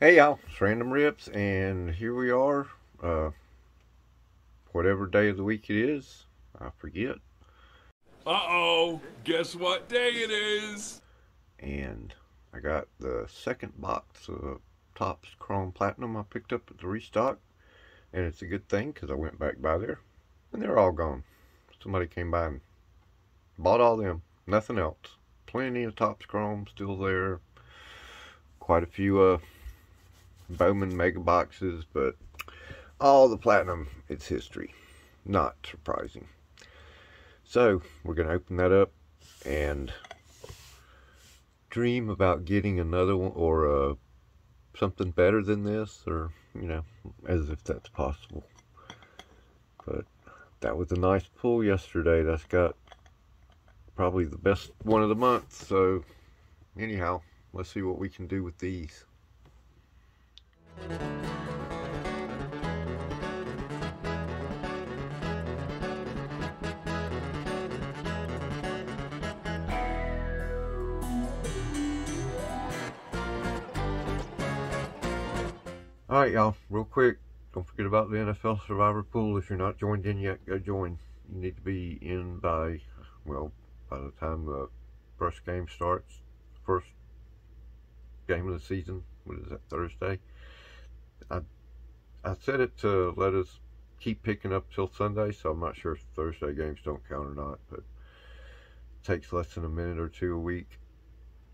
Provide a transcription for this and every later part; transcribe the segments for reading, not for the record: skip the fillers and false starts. Hey y'all, it's Random Rips, and here we are, whatever day of the week it is, I forget. Uh-oh, guess what day it is? And I got the second box of Topps Chrome Platinum I picked up at the restock, and it's a good thing because I went back by there, and they're all gone. Somebody came by and bought all them, nothing else. Plenty of Topps Chrome still there, quite a few, Bowman mega boxes, but all the platinum, it's history. Not surprising. So we're gonna open that up and dream about getting another one or something better than this, or you know, as if that's possible. But that was a nice pull yesterday. That's got probably the best one of the month. So anyhow, let's see what we can do with these. Alright y'all, real quick, don't forget about the NFL Survivor Pool. If you're not joined in yet, go join. You need to be in by, well, by the time the first game starts. First game of the season, what is that, Thursday? I set it to let us keep picking up till Sunday, so I'm not sure if Thursday games don't count or not, but it takes less than a minute or two a week.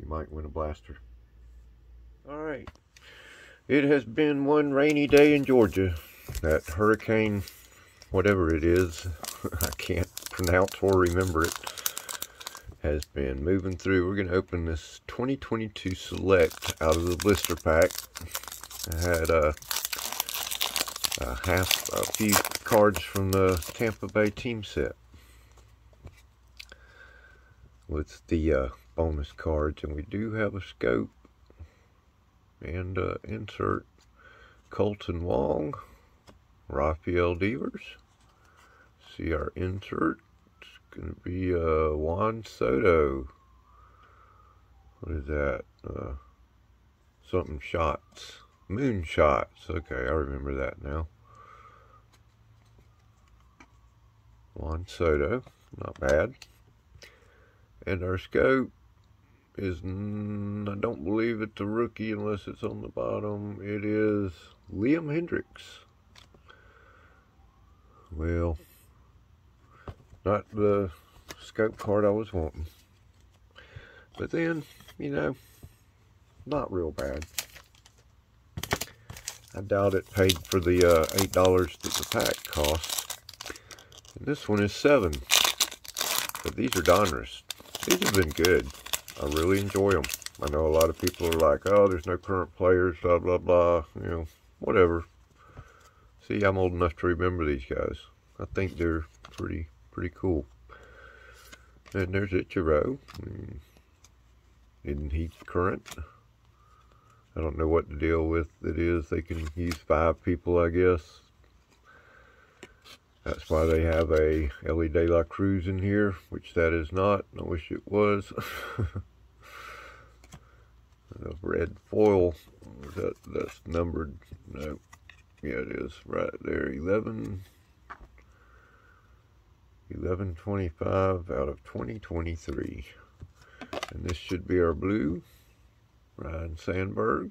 You might win a blaster. Alright. It has been one rainy day in Georgia. That hurricane, whatever it is, I can't pronounce or remember it, has been moving through. We're going to open this 2022 Select out of the blister pack. I had a few cards from the Tampa Bay team set with the bonus cards, and we do have a scope and insert Colton Wong, Raphael Devers. See our insert. It's going to be Juan Soto. What is that? Something shots. Moonshots. Okay, I remember that now. Juan Soto. Not bad. And our scope is, I don't believe it's a rookie unless it's on the bottom. It is Liam Hendricks. Well, not the scope card I was wanting. But then, you know, not real bad. I doubt it paid for the $8 that the pack cost. And this one is $7. But these are Donruss. These have been good. I really enjoy them. I know a lot of people are like, oh, there's no current players, blah, blah, blah. You know, whatever. See, I'm old enough to remember these guys. I think they're pretty cool. And there's Ichiro. Isn't he current? I don't know what to deal with it is. They can use 5 people, I guess. That's why they have a Elly De La Cruz in here, which that is not. I wish it was. The red foil, that's numbered. No. Yeah, it is. Right there. 11. 1125 out of 2023. And this should be our blue. Ryan Sandberg,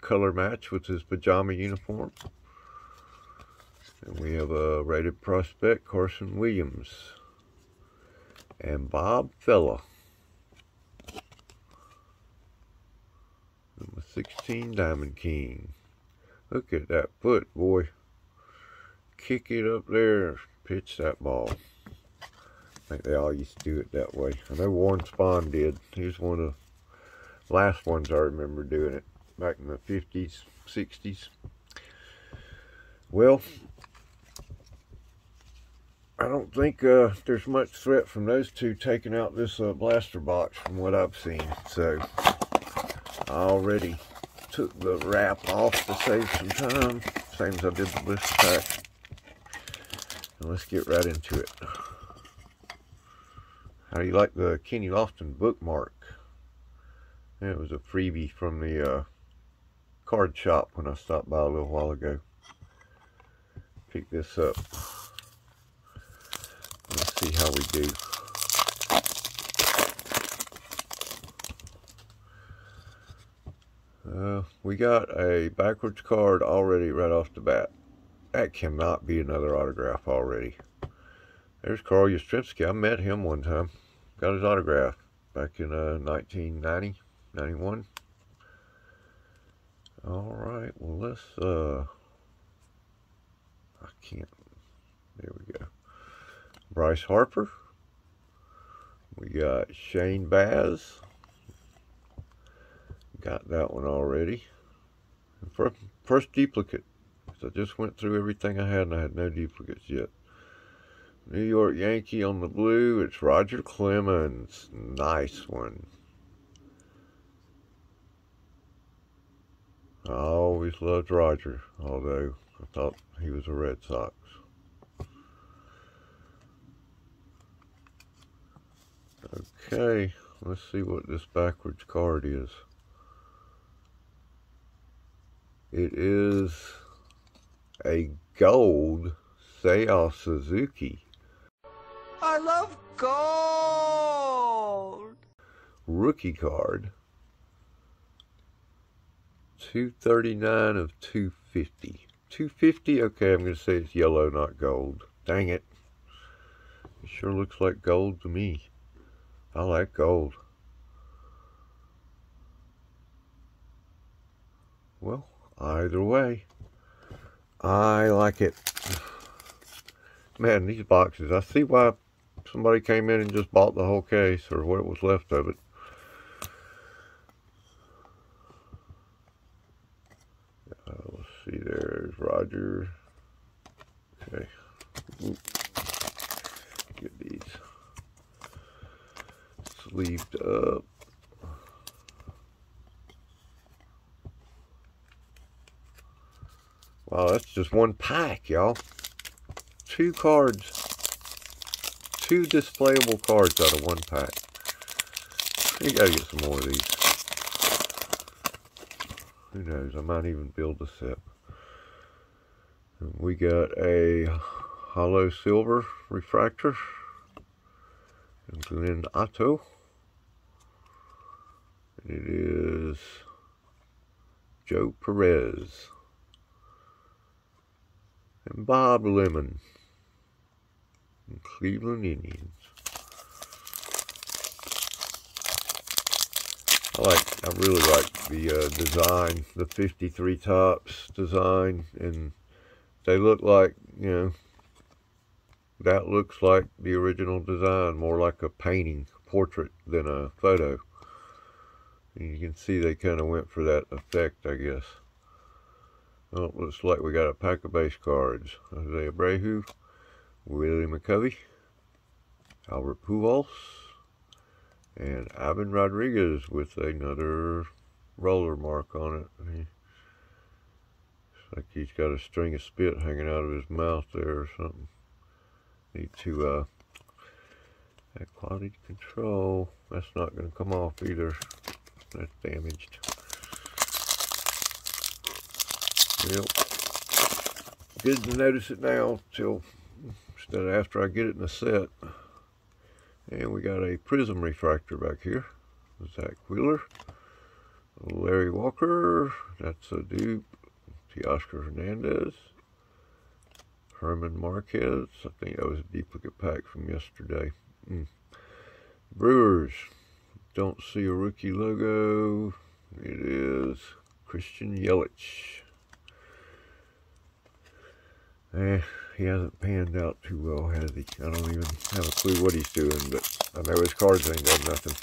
color match with his pajama uniform. And we have a rated prospect, Carson Williams. And Bob Fella. Number 16, Diamond King. Look at that foot, boy. Kick it up there, pitch that ball. I think they all used to do it that way. I know Warren Spahn did. He was one of last ones I remember doing it back in the 50s, 60s. Well, I don't think there's much threat from those two taking out this blaster box from what I've seen. So, I already took the wrap off to save some time, same as I did the blister pack. And let's get right into it. How do you like the Kenny Lofton bookmark? It was a freebie from the card shop when I stopped by a little while ago. Pick this up. Let's see how we do. We got a backwards card already right off the bat. That cannot be another autograph already. There's Carl Yastrzemski. I met him one time. Got his autograph back in 1990, 91. All right, well, let's, I can't, there we go. Bryce Harper. We got Shane Baz. Got that one already. And first duplicate. I just went through everything I had, and I had no duplicates yet. New York Yankee on the blue. It's Roger Clemens. Nice one. I always loved Roger, although I thought he was a Red Sox. Okay, let's see what this backwards card is. It is a gold Seiya Suzuki. I love gold! Rookie card. 239 of 250. 250? Okay, I'm going to say it's yellow, not gold. Dang it. It sure looks like gold to me. I like gold. Well, either way, I like it. Man, these boxes. I see why somebody came in and just bought the whole case, or what was left of it. Let's see, there's Roger. Okay. Get these sleeved up. Wow, that's just one pack, y'all. Two cards. Two displayable cards out of one pack. You gotta get some more of these. Who knows, I might even build a set. We got a hollow silver refractor. And then Otto. And it is Joe Perez. And Bob Lemon. And Cleveland Indians. I really like the design, the 53 Topps design, and they look like, you know, that looks like the original design, more like a painting, portrait than a photo. And you can see they kind of went for that effect, I guess. Well, it looks like we got a pack of base cards. Jose Abreu, Willie McCovey, Albert Pujols, and Ivan Rodriguez with another roller mark on it. Looks like he's got a string of spit hanging out of his mouth there or something. Need to, that quality control. That's not going to come off either. That's damaged. Well, didn't notice it now till instead of after I get it in the set. And we got a prism refractor back here. Zach Wheeler, Larry Walker, that's a dupe. Teoscar Hernandez, Herman Marquez. I think that was a duplicate pack from yesterday. Brewers, don't see a rookie logo. It is Christian Yelich. He hasn't panned out too well, has he? I don't even have a clue what he's doing, but I know his cards ain't got nothing.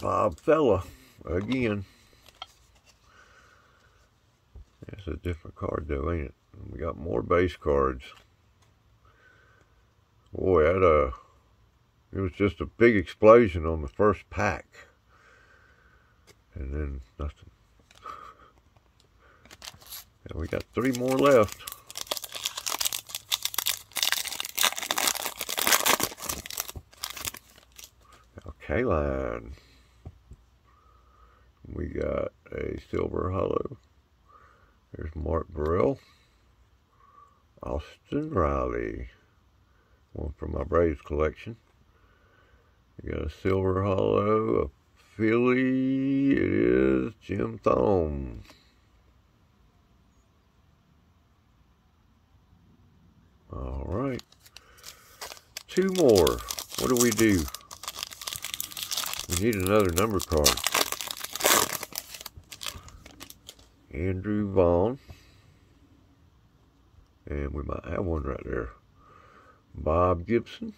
Bob Fella, again. That's a different card, though, ain't it? We got more base cards. Boy, that, it was just a big explosion on the first pack. And then nothing. And we got three more left. Now, K-Line. We got a silver hollow. There's Mark Burrell. Austin Riley. One from my Braves collection. We got a silver hollow. A Philly. It is Jim Thome. All right. Two more. What do? We need another number card. Andrew Vaughn. And we might have one right there. Bob Gibson.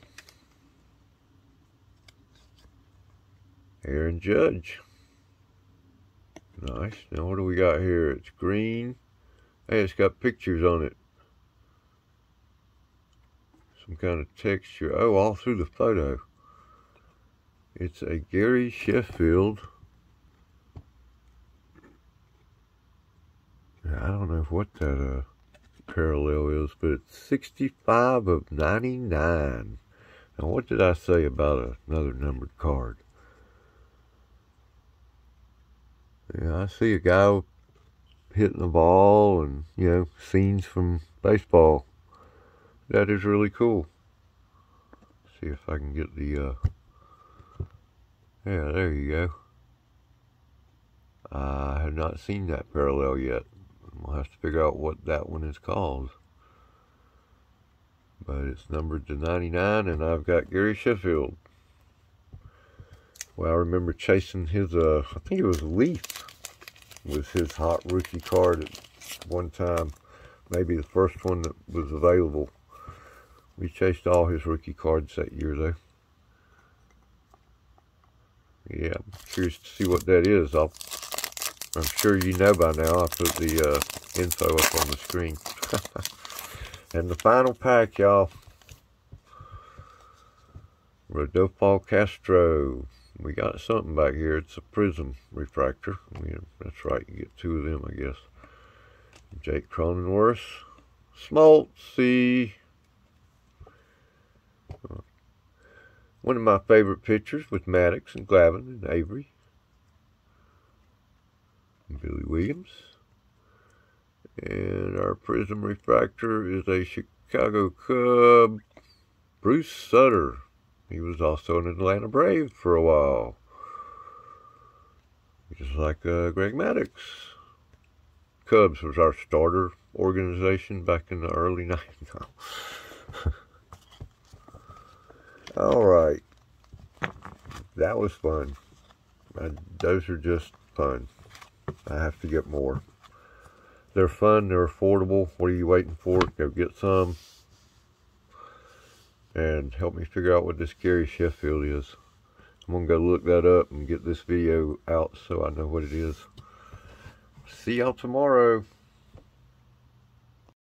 Aaron Judge. Nice. Now what do we got here? It's green. Hey, it's got pictures on it. Some kind of texture. Oh, all through the photo. It's a Gary Sheffield. I don't know what that parallel is, but it's 65 of 99. Now, what did I say about another numbered card? Yeah, I see a guy hitting the ball and, you know, scenes from baseball. That is really cool. Let's see if I can get the, yeah, there you go. I have not seen that parallel yet. We'll have to figure out what that one is called. But it's numbered to 99, and I've got Gary Sheffield. Well, I remember chasing his, I think it was Leaf, was his hot rookie card at one time. Maybe the first one that was available. We chased all his rookie cards that year, though. Yeah, I'm curious to see what that is. I'm sure you know by now. I put the info up on the screen. And the final pack, y'all. Rodolfo Castro. We got something back here. It's a prism refractor. That's right. You get two of them, I guess. Jake Cronenworth. Smoltz. One of my favorite pictures with Maddox and Glavin and Avery. And Billy Williams. And our prism refractor is a Chicago Cub, Bruce Sutter. He was also an Atlanta Brave for a while. Just like Greg Maddox. Cubs was our starter organization back in the early 90s. All right, that was fun. Those are just fun. I have to get more. They're fun, they're affordable. What are you waiting for? Go get some. And help me figure out what this Gary Sheffield is. I'm gonna go look that up and get this video out so I know what it is. See y'all tomorrow.